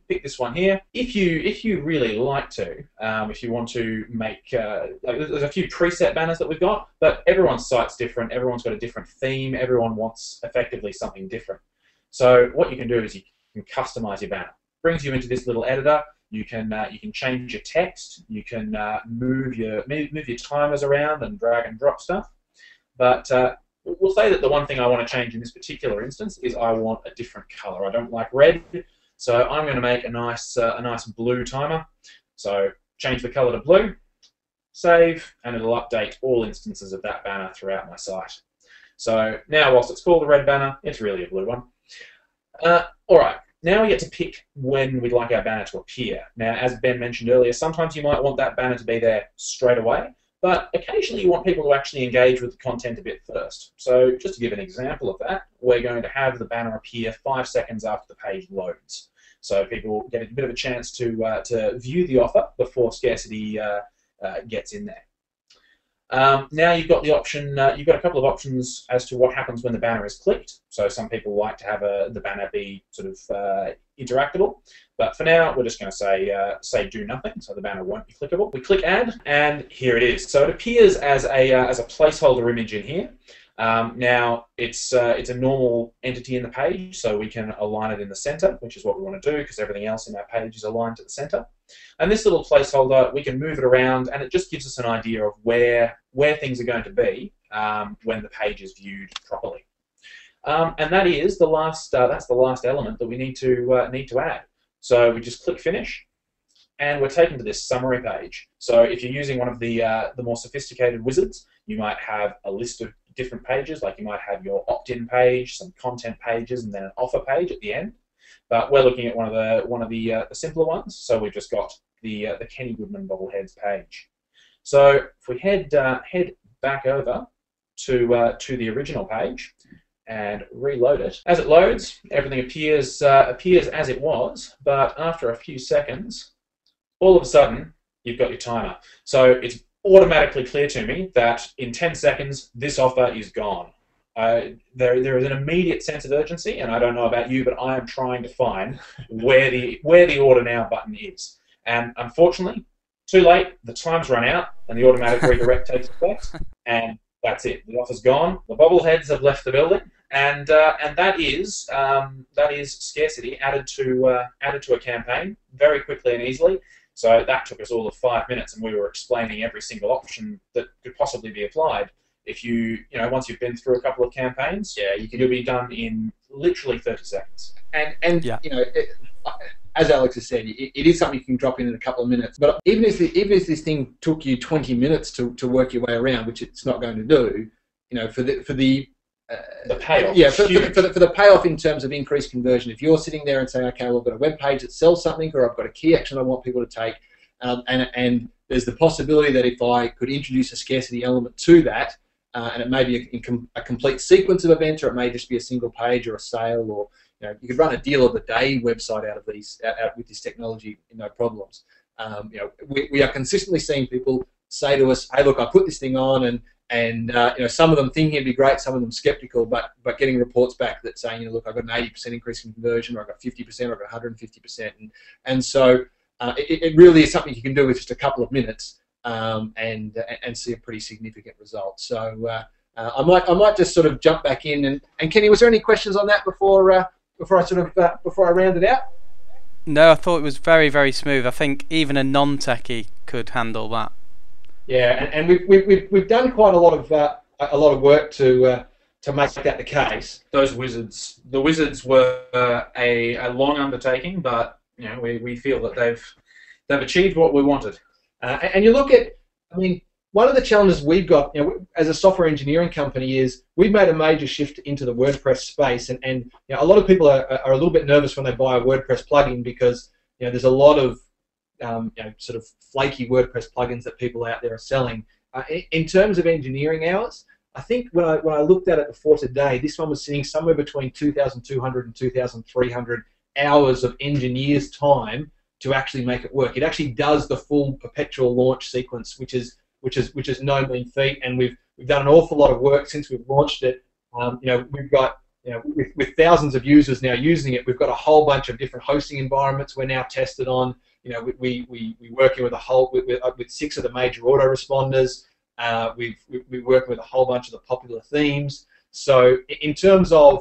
Pick this one here. If you if you really like to, um, if you want to make, uh, there's a few preset banners that we've got, but everyone's site's different. Everyone's got a different theme. Everyone wants effectively something different. So what you can do is you can customize your banner. Brings you into this little editor. You can uh, you can change your text. You can uh, move your move your timers around and drag and drop stuff. But uh, we'll say that the one thing I want to change in this particular instance is I want a different color. I don't like red. So I'm going to make a nice uh, a nice blue timer. So change the color to blue, save, and it'll update all instances of that banner throughout my site. So now, whilst it's called a red banner, it's really a blue one. Uh, all right, now we get to pick when we'd like our banner to appear. Now, as Ben mentioned earlier, sometimes you might want that banner to be there straight away, but occasionally you want people to actually engage with the content a bit first. So just to give an example of that, we're going to have the banner appear five seconds after the page loads. So people get a bit of a chance to, uh, to view the offer before scarcity uh, uh, gets in there. Um, now you've got the option, uh, you've got a couple of options as to what happens when the banner is clicked. So some people like to have a, the banner be sort of uh, interactable, but for now we're just going to say uh, say do nothing, so the banner won't be clickable. We click add, and here it is. So it appears as a uh, as a placeholder image in here. Um, now it's uh, it's a normal entity in the page, so we can align it in the center, which is what we want to do because everything else in our page is aligned to the center. And this little placeholder, we can move it around, and it just gives us an idea of where where things are going to be um, when the page is viewed properly. Um, and that is the last uh, that's the last element that we need to uh, need to add. So we just click finish, and we're taken to this summary page. So if you're using one of the uh, the more sophisticated wizards, you might have a list of different pages, like you might have your opt-in page, some content pages, and then an offer page at the end. But we're looking at one of the one of the, uh, the simpler ones, so we've just got the uh, the Kenny Goodman bobbleheads page. So if we head uh, head back over to uh, to the original page and reload it, as it loads, everything appears uh, appears as it was. But after a few seconds, all of a sudden, you've got your timer. So it's automatically clear to me that in ten seconds this offer is gone. Uh, there, there is an immediate sense of urgency, and I don't know about you, but I am trying to find where the where the order now button is. And unfortunately, too late. The time's run out, and the automatic redirect takes effect, and that's it. The offer's gone. The bobbleheads have left the building, and uh, and that is um, that is scarcity added to uh, added to a campaign very quickly and easily. So that took us all of five minutes, and we were explaining every single option that could possibly be applied. If you, you know, once you've been through a couple of campaigns, yeah, you can, you'll be done in literally thirty seconds. And and yeah. you know, it, as Alex has said, it, it is something you can drop in in a couple of minutes. But even if the, even if this thing took you twenty minutes to to work your way around, which it's not going to do, you know, for the for the Uh, the payoff. Yeah, for, for, for, the, for the payoff in terms of increased conversion. If you're sitting there and saying, okay, well, I've got a web page that sells something, or I've got a key action I want people to take, um, and, and there's the possibility that if I could introduce a scarcity element to that, uh, and it may be a, a complete sequence of events, or it may just be a single page or a sale, or you know, you could run a deal of the day website out of these out, out with this technology, no problems. Um, you know, we, we are consistently seeing people say to us, hey, look, I put this thing on, and And uh, you know, some of them thinking it'd be great, some of them skeptical, but but getting reports back that saying, you know, look, I've got an eighty percent increase in conversion, or I've got fifty percent, or I've got one hundred fifty percent, and and so uh, it, it really is something you can do with just a couple of minutes, um, and and see a pretty significant result. So uh, uh, I might I might just sort of jump back in, and and Kenny, was there any questions on that before uh, before I sort of uh, before I round it out? No, I thought it was very very smooth. I think even a non-techie could handle that. Yeah, and, and we've we've we've done quite a lot of uh, a lot of work to uh, to make that the case. Those wizards, the wizards were uh, a a long undertaking, but you know we we feel that they've they've achieved what we wanted. Uh, and, and you look at, I mean, one of the challenges we've got, you know, as a software engineering company is we've made a major shift into the WordPress space, and and you know, a lot of people are are a little bit nervous when they buy a WordPress plugin because you know there's a lot of Um, you know, sort of flaky WordPress plugins that people out there are selling. Uh, in terms of engineering hours, I think when I when I looked at it before today, this one was sitting somewhere between two thousand two hundred and two thousand three hundred hours of engineers' time to actually make it work. It actually does the full perpetual launch sequence, which is which is which is no mean feat, and we've we've done an awful lot of work since we've launched it. Um, you know, we've got you know with, with thousands of users now using it. We've got a whole bunch of different hosting environments we're now tested on. You know, we we we working with a whole with, with six of the major autoresponders. Uh, we've we working with a whole bunch of the popular themes. So in terms of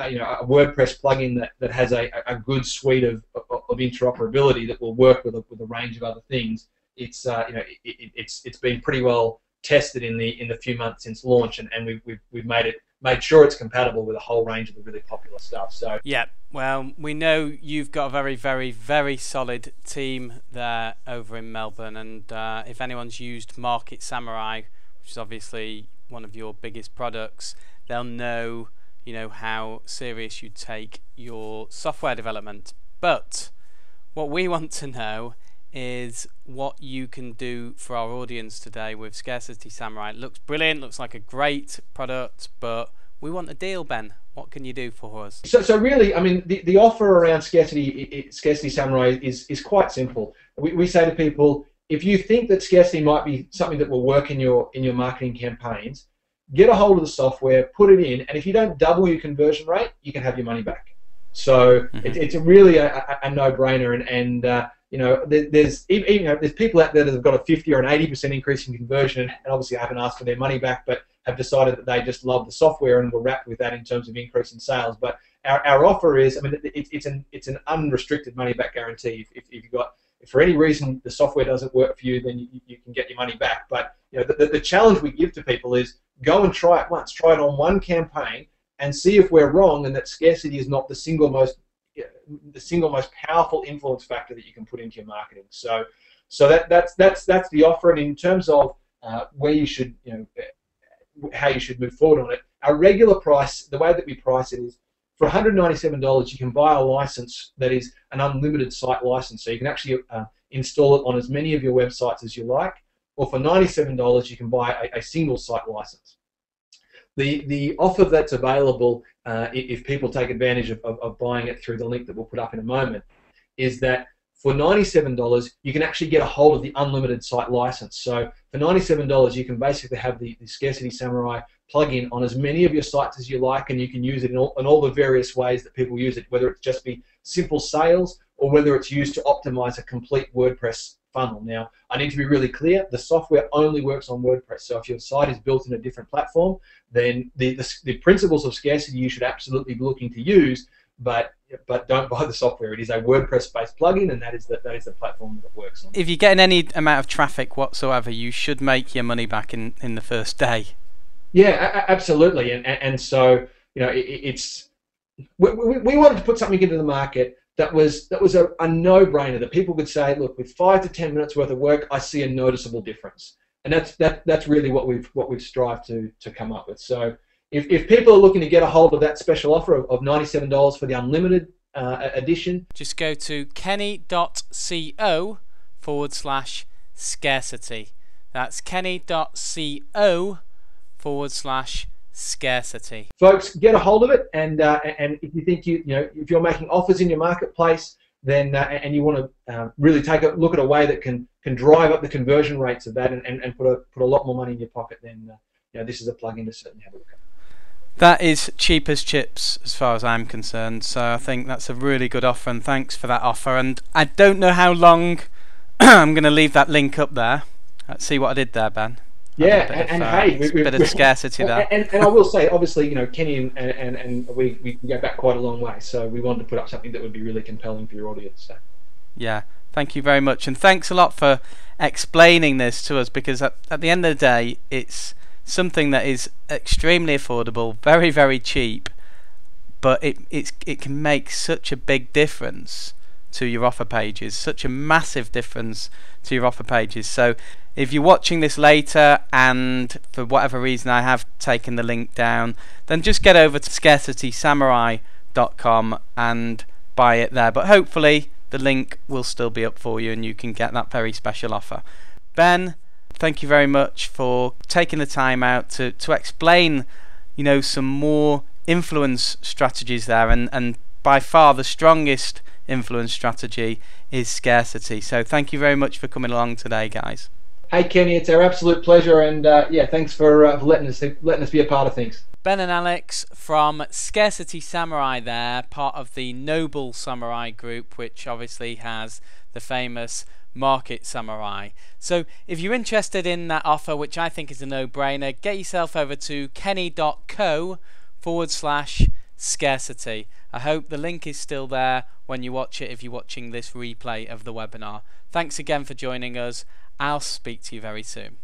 uh, you know a WordPress plugin that, that has a, a good suite of, of of interoperability that will work with a, with a range of other things, it's uh, you know it, it, it's it's been pretty well tested in the in the few months since launch, and and we've we've, we've made it. made sure it's compatible with a whole range of the really popular stuff. So yeah, well, we know you've got a very, very, very solid team there over in Melbourne, and uh, if anyone's used Market Samurai, which is obviously one of your biggest products, they'll know, you know, how serious you take your software development. But what we want to know is what you can do for our audience today with Scarcity Samurai. It looks brilliant, looks like a great product, but we want a deal, Ben. What can you do for us? So, so really, I mean, the, the offer around Scarcity it, Scarcity Samurai is, is quite simple. We, we say to people, if you think that scarcity might be something that will work in your, in your marketing campaigns, get a hold of the software, put it in, and if you don't double your conversion rate, you can have your money back. So mm-hmm. it, it's really a, a, a no-brainer, and, and uh, you know, there's even you know, there's people out there that have got a fifty or an eighty percent increase in conversion, and obviously haven't asked for their money back, but have decided that they just love the software and were wrapped with that in terms of increase in sales. But our, our offer is, I mean, it, it's an it's an unrestricted money back guarantee. If, if, if you've got, if for any reason the software doesn't work for you, then you, you can get your money back. But you know, the, the challenge we give to people is go and try it once, try it on one campaign, and see if we're wrong and that scarcity is not the single most the single most powerful influence factor that you can put into your marketing. So, so that that's that's that's the offer. And in terms of uh, where you should, you know, how you should move forward on it, our regular price, the way that we price it is for one hundred ninety-seven dollars, you can buy a license that is an unlimited site license, so you can actually uh, install it on as many of your websites as you like. Or for ninety-seven dollars, you can buy a, a single site license. The, the offer that's available uh, if people take advantage of, of, of buying it through the link that we'll put up in a moment is that for ninety-seven dollars you can actually get a hold of the unlimited site license. So for ninety-seven dollars you can basically have the, the Scarcity Samurai plugin on as many of your sites as you like, and you can use it in all, in all the various ways that people use it, whether it's just be simple sales or whether it's used to optimize a complete WordPress funnel. Now, I need to be really clear, the software only works on WordPress, so if your site is built in a different platform, then the, the, the principles of scarcity you should absolutely be looking to use, but but don't buy the software. It is a WordPress-based plugin, and that is the, that is the platform that it works on. If you're getting any amount of traffic whatsoever, you should make your money back in, in the first day. Yeah, a absolutely, and, and, and so, you know, it, it's... We, we, we wanted to put something into the market that was that was a, a no-brainer that people could say, look, with five to ten minutes worth of work, I see a noticeable difference, and that's that that's really what we've what we've strived to to come up with. So If, if people are looking to get a hold of that special offer of, of ninety-seven dollars for the unlimited uh, edition, just go to kenny dot co forward slash scarcity. That's kenny dot co forward slash scarcity. Folks, get a hold of it, and uh, and if you think you you know if you're making offers in your marketplace, then uh, and you want to uh, really take a look at a way that can can drive up the conversion rates of that, and, and, and put a put a lot more money in your pocket, then uh, you know, this is a plug-in to certainly have a look at. That is cheap as chips as far as I'm concerned. So I think that's a really good offer, and thanks for that offer. And I don't know how long I'm going to leave that link up there. Let's see what I did there, Ben. Yeah, a and, of, and uh, hey, we, we, a bit we, of scarcity there. And, and, and I will say, obviously, you know, Kenny and and, and we, we go back quite a long way, so we wanted to put up something that would be really compelling for your audience. So. Yeah, thank you very much, and thanks a lot for explaining this to us, because at, at the end of the day, it's something that is extremely affordable, very, very cheap, but it it's, it can make such a big difference to your offer pages, such a massive difference to your offer pages. So if you're watching this later and for whatever reason I have taken the link down, then just get over to scarcity samurai dot com and buy it there. But hopefully the link will still be up for you and you can get that very special offer. Ben, thank you very much for taking the time out to, to explain, you know, some more influence strategies there, and, and by far the strongest influence strategy is scarcity. So thank you very much for coming along today, guys. Hey Kenny, it's our absolute pleasure, and uh, yeah, thanks for, uh, for letting us letting us be a part of things. Ben and Alex from Scarcity Samurai there, part of the Noble Samurai Group, which obviously has the famous Market Samurai. So if you're interested in that offer, which I think is a no-brainer, get yourself over to kenny dot co forward slash scarcity. I hope the link is still there when you watch it, if you're watching this replay of the webinar. Thanks again for joining us. I'll speak to you very soon.